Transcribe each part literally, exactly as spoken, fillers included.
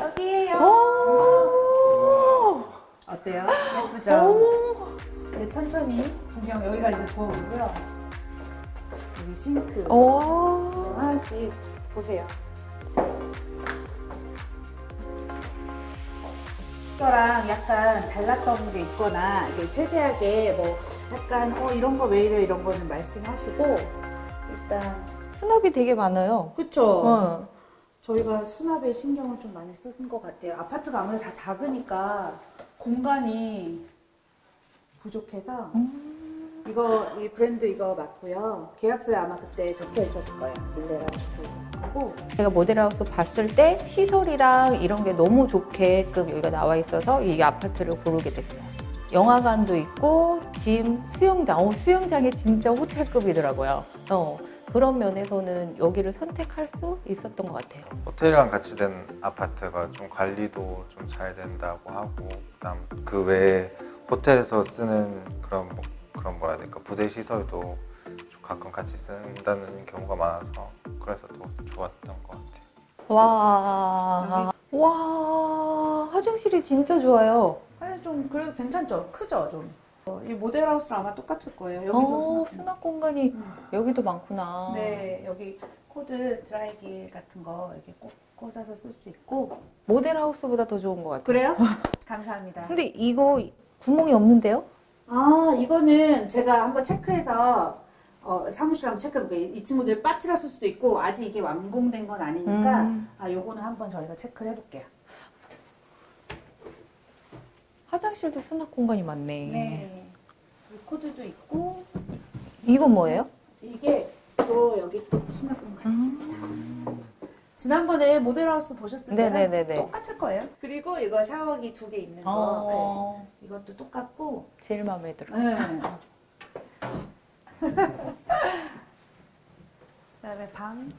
여기에요. 오 어때요? 예쁘죠? 이제 천천히 구경. 여기가 이제 부엌이고요. 여기 싱크 하나씩 보세요. 거랑 약간 달랐던 게 있거나 이게 세세하게 뭐 약간 어 이런 거 왜 이래 이런 거는 말씀하시고 일단 수납이 되게 많아요. 그렇죠. 어. 저희가 수납에 신경을 좀 많이 쓴 것 같아요. 아파트가 아무래도 다 작으니까 공간이 부족해서 음. 이거 이 브랜드 이거 맞고요. 계약서에 아마 그때 적혀 있었을 거예요. 밀레랑 적혀 있었을 거고. 제가 모델하우스 봤을 때 시설이랑 이런 게 너무 좋게끔 여기가 나와 있어서 이 아파트를 고르게 됐어요. 영화관도 있고 짐, 수영장. 오, 수영장이 진짜 호텔급이더라고요. 어. 그런 면에서는 여기를 선택할 수 있었던 것 같아요. 호텔이랑 같이 된 아파트가 좀 관리도 좀 잘 된다고 하고 그다음 그 외에 호텔에서 쓰는 그런 뭐, 그런 뭐라 해야 될까 부대 시설도 좀 가끔 같이 쓴다는 경우가 많아서 그래서 더 좋았던 것 같아요. 와, 와 화장실이 진짜 좋아요. 아니 좀 그래도 괜찮죠? 크죠 좀. 이 모델하우스랑 아마 똑같을 거예요. 여기도 오, 수납, 수납 공간이 음. 여기도 많구나. 네, 여기 코드 드라이기 같은 거 이렇게 꽂, 꽂아서 쓸 수 있고 모델하우스보다 더 좋은 것 같아요. 그래요? 감사합니다. 근데 이거 구멍이 없는데요? 아, 이거는 제가 한번 체크해서 어, 사무실 한번 체크해볼게요. 이 친구들 빠트렸을 수도 있고 아직 이게 완공된 건 아니니까 음. 아, 요거는 한번 저희가 체크를 해볼게요. 화장실도 수납 공간이 많네. 네. 코드도 있고. 이건 뭐예요? 이게 주로 여기 수납 공간이 있습니다. 음. 지난번에 모델하우스 보셨을 때랑 똑같을 거예요. 그리고 이거 샤워기 두 개 있는 거. 네. 이것도 똑같고. 제일 마음에 들어요. 네. 그다음에 방.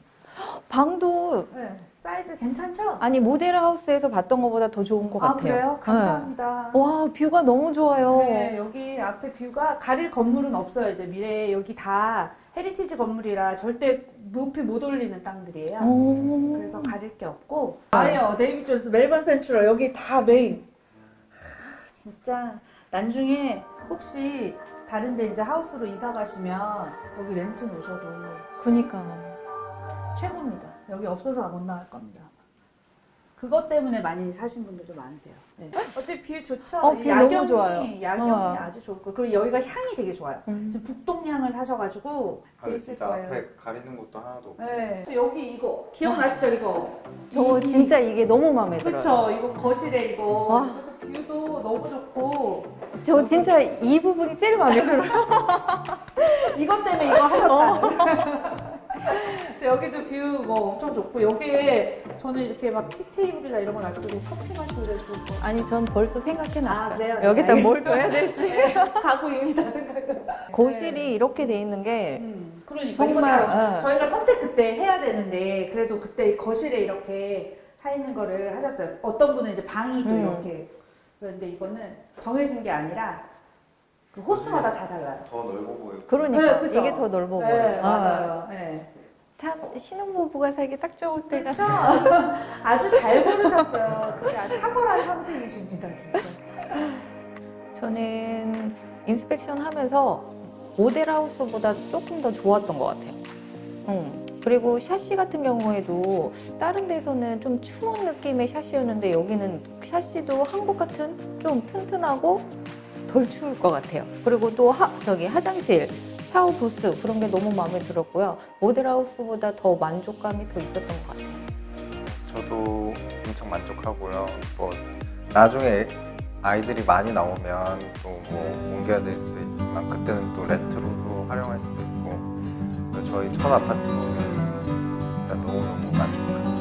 방도 네, 사이즈 괜찮죠? 아니 모델하우스에서 봤던 것보다 더 좋은 것 아, 같아요. 그래요? 감사합니다. 네. 와 뷰가 너무 좋아요. 네, 여기 앞에 뷰가 가릴 건물은 음. 없어요. 이제 미래에 여기 다 헤리티지 건물이라 절대 높이 못 올리는 땅들이에요. 오. 그래서 가릴 게 없고 아예요. 데이비드 존스 멜번 센트럴 여기 다 메인. 하, 진짜 나중에 혹시 다른 데 이제 하우스로 이사 가시면 여기 렌트 오셔도 그니까요. 최고입니다. 여기 없어서 못 나갈 겁니다. 그것 때문에 많이 사신 분들도 많으세요. 네. 어때 뷰 좋죠? 어, 뷰 야경이, 너무 좋아요. 야경이 어. 아주 좋고 그리고 여기가 향이 되게 좋아요. 음. 지금 북동향을 사셔가지고 있을 거예요. 앞에 가리는 것도 하나도 없고. 네. 여기 이거 기억나시죠? 이거 저 이, 진짜 이게 너무 마음에 그쵸? 들어요. 그렇죠. 이거 거실에 이거 와. 뷰도 너무 좋고 저 진짜 이 부분이 제일 마음에 들어요. 이것 때문에 이거 하셨다. 여기도 뷰 뭐 엄청 좋고 여기에 저는 이렇게 막 티 테이블이나 이런 거 놔두고 커피 마시고 이럴 수 있고 아니 전 벌써 생각해놨어요. 아, 네, 네, 여기다 네. 뭘 둬야 될지 네, 가구 이미 다 생각을 거실이 네. 이렇게 돼 있는 게 음, 그러니까 정말 어. 저희가 선택 그때 해야 되는데 그래도 그때 거실에 이렇게 하 있는 거를 하셨어요. 어떤 분은 이제 방이 또 음. 이렇게 그런데 이거는 정해진 게 아니라 그 호수마다 다 달라요. 더 넓어 보여요. 그러니까 네, 이게 더 넓어 보여요. 네, 맞아요. 아. 네. 참 신혼부부가 살기 딱 좋은 때 같죠? 아주 잘 고르셨어요. 그게 아주 탁월한 선택이십니다. 진짜. 저는 인스펙션 하면서 모델하우스보다 조금 더 좋았던 것 같아요. 음. 그리고 샤시 같은 경우에도 다른 데서는 좀 추운 느낌의 샤시였는데 여기는 샤시도 한국 같은 좀 튼튼하고 덜 추울 것 같아요. 그리고 또 하, 저기 화장실 샤워 부스 그런 게 너무 마음에 들었고요. 모델하우스보다 더 만족감이 더 있었던 것 같아요. 저도 엄청 만족하고요. 뭐 나중에 아이들이 많이 나오면 또 뭐 옮겨야 될 수도 있지만 그때는 또 렌트로도 활용할 수도 있고 저희 첫 아파트로는 일단 너무너무 만족합니다.